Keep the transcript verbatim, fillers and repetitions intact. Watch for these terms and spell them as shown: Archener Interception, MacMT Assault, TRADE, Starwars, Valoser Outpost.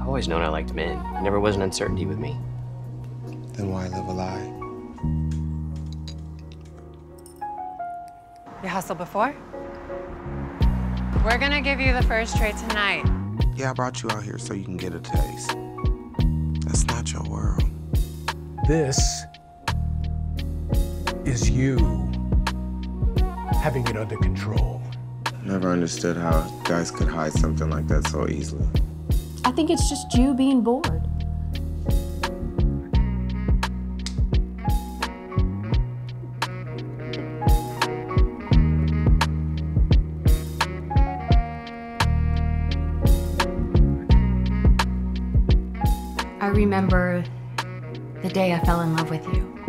I've always known I liked men. There never was an uncertainty with me. Then why live a lie? You hustled before? We're gonna give you the first trade tonight. Yeah, I brought you out here so you can get a taste. That's not your world. This is you having it under control. Never understood how guys could hide something like that so easily. I think it's just you being bored. I remember the day I fell in love with you.